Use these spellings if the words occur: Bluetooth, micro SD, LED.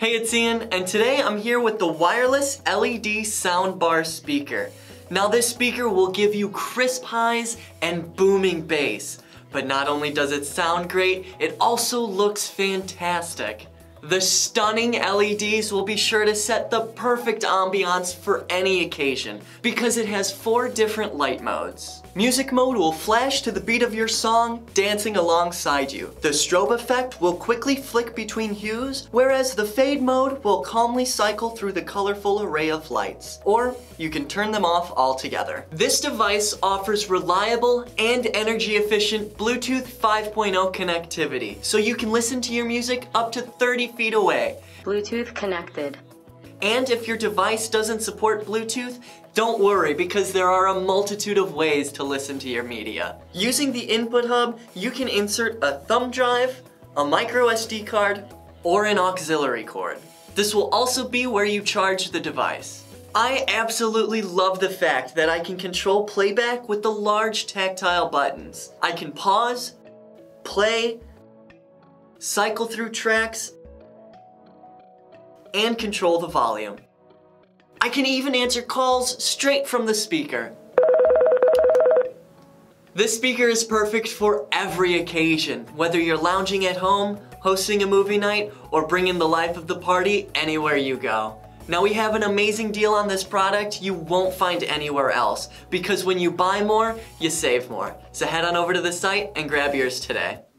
Hey, it's Ian, and today I'm here with the wireless LED soundbar speaker. Now this speaker will give you crisp highs and booming bass. But not only does it sound great, it also looks fantastic. The stunning LEDs will be sure to set the perfect ambiance for any occasion because it has 4 different light modes. Music mode will flash to the beat of your song, dancing alongside you. The strobe effect will quickly flick between hues, whereas the fade mode will calmly cycle through the colorful array of lights. Or you can turn them off altogether. This device offers reliable and energy-efficient Bluetooth 5.0 connectivity, so you can listen to your music up to 30 feet away. Bluetooth connected. And if your device doesn't support Bluetooth, don't worry, because there are a multitude of ways to listen to your media. Using the input hub, you can insert a thumb drive, a micro SD card, or an auxiliary cord. This will also be where you charge the device. I absolutely love the fact that I can control playback with the large tactile buttons. I can pause, play, cycle through tracks, and control the volume. I can even answer calls straight from the speaker. This speaker is perfect for every occasion, whether you're lounging at home, hosting a movie night, or bringing the life of the party anywhere you go. Now we have an amazing deal on this product you won't find anywhere else, because when you buy more, you save more. So head on over to the site and grab yours today.